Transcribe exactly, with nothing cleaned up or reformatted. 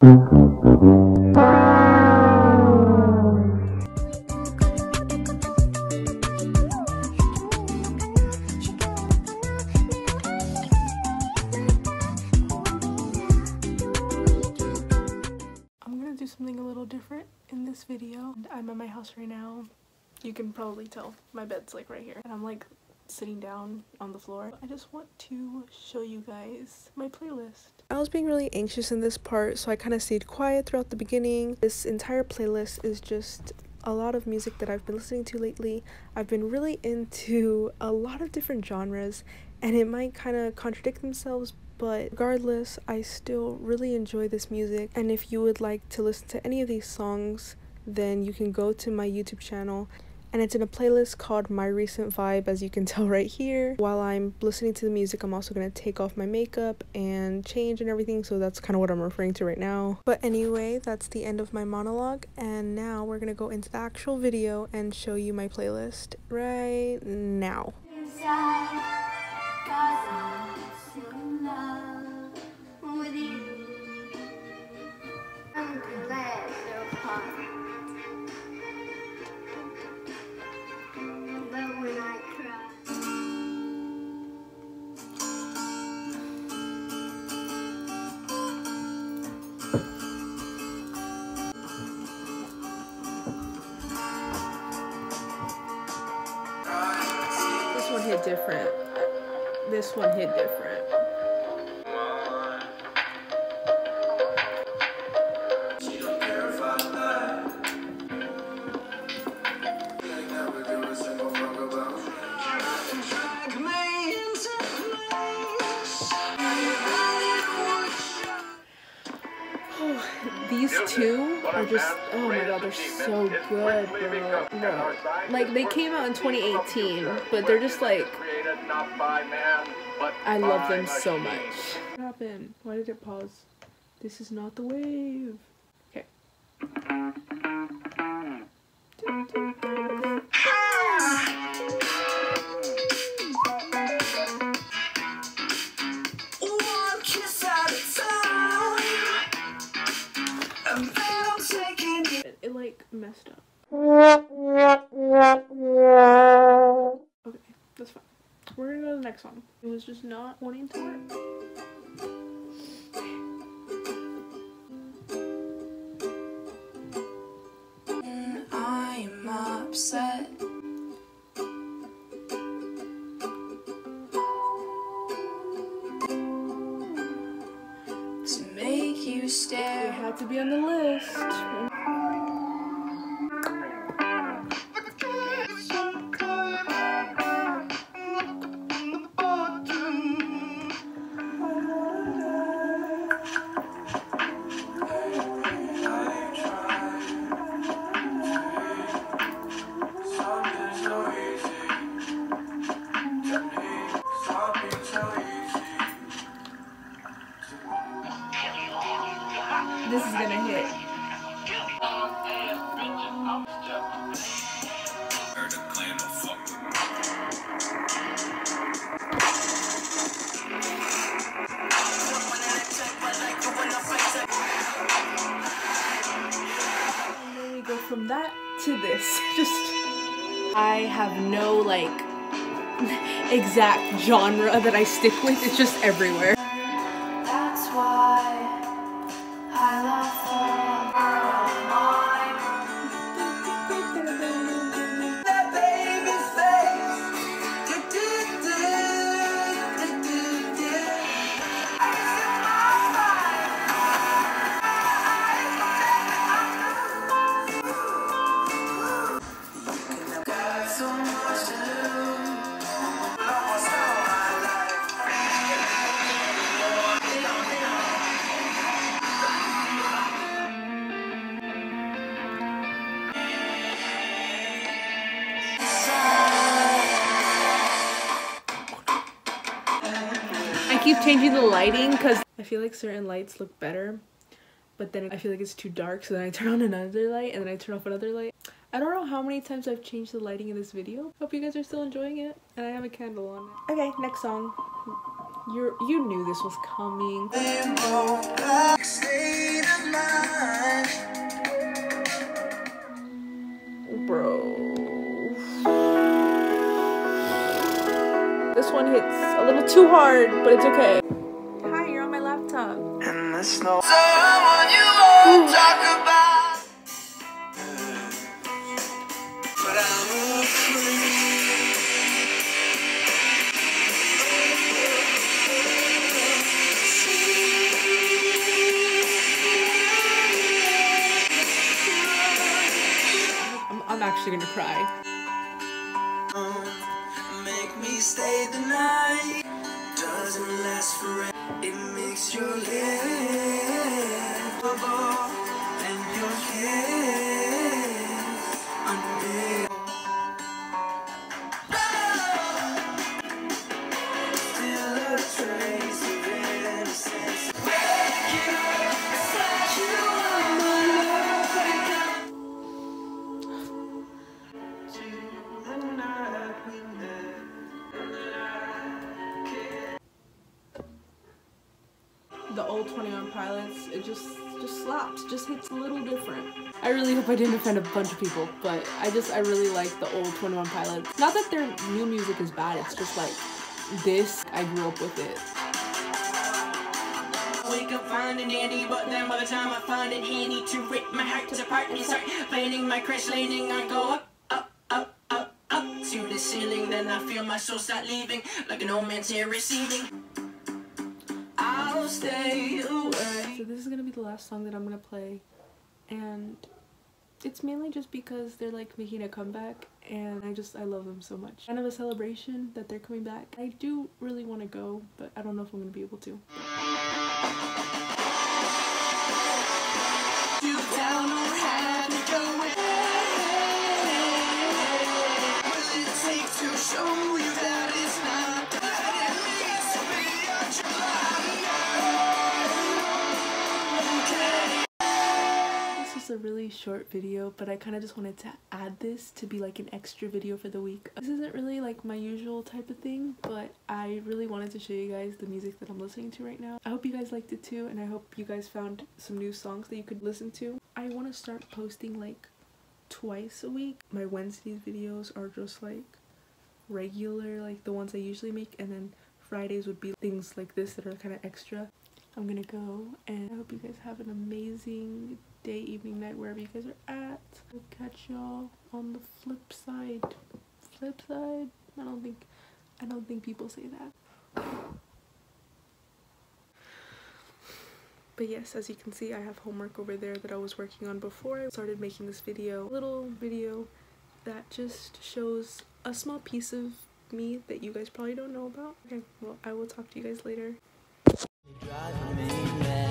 I'm gonna do something a little different in this video. I'm at my house right now. You can probably tell my bed's like right here, and I'm like sitting down on the floor. I just want to show you guys my playlist. I was being really anxious in this part, so I kind of stayed quiet throughout the beginning. This entire playlist is just a lot of music that I've been listening to lately. I've been really into a lot of different genres, and it might kind of contradict themselves, but regardless, I still really enjoy this music. And if you would like to listen to any of these songs, then you can go to my YouTube channel. And it's in a playlist called My Recent Vibe, as you can tell right here. While I'm listening to the music, I'm also going to take off my makeup and change and everything, so that's kind of what I'm referring to right now. But anyway, that's the end of my monologue, and now we're going to go into the actual video and show you my playlist right now. Hit different. This one hit different. Oh, these two are just, oh my god, they're so good, bro. No. Like, they came out in twenty eighteen, but they're just like, I love them so much. What happened? Why did it pause? This is not the wave. Okay. It, it like messed up. Okay, that's fine. We're gonna go to the next song. It was just not wanting to work. I'm upset. To make you stare. You had to be on the list. This is gonna hit. And then we go from that to this. Just, I have no like exact genre that I stick with. It's just everywhere. That's why. I love her. That baby's face. I got so much to do. I want keep changing the lighting because I feel like certain lights look better, but then I feel like it's too dark, so then I turn on another light and then I turn off another light. I don't know how many times I've changed the lighting in this video. Hope you guys are still enjoying it, and I have a candle on it. Okay, next song. You're you knew this was coming. bit too hard, but it's okay. Hi, you're on my laptop. And the snow. Someone you won't talk about. But I'm I'm actually gonna cry. Make me stay the night. Doesn't last forever. It makes you live. And you're here. I'm here. Still a trace of innocence. Wake you up, set you on my love. Wake up. The old Twenty One Pilots, it just just slaps, just hits a little different. I really hope I didn't offend a bunch of people, but I just I really like the old Twenty One Pilots. Not that their new music is bad, it's just like this, I grew up with it. Wake up finding Andy, but then by the time I find it handy to rip my heart apart and start planning my crash landing, I go up. To the ceiling, then I feel my soul start leaving like an old man's here receiving. I'll stay away. So this is gonna be the last song that I'm gonna play, and it's mainly just because they're like making a comeback and I just I love them so much. Kind of a celebration that they're coming back. I do really want to go, but I don't know if I'm gonna be able to. A really short video, but I kind of just wanted to add this to be like an extra video for the week. This isn't really like my usual type of thing, but I really wanted to show you guys the music that I'm listening to right now. I hope you guys liked it too, and I hope you guys found some new songs that you could listen to. I want to start posting like twice a week. My Wednesdays videos are just like regular, like the ones I usually make, and then Fridays would be things like this that are kind of extra. I'm gonna go, and I hope you guys have an amazing day, evening, night, wherever you guys are at. We'll catch y'all on the flip side. Flip side? I don't think, I don't think people say that. But yes, as you can see, I have homework over there that I was working on before I started making this video. A little video that just shows a small piece of me that you guys probably don't know about. Okay, well, I will talk to you guys later. Driving me mad.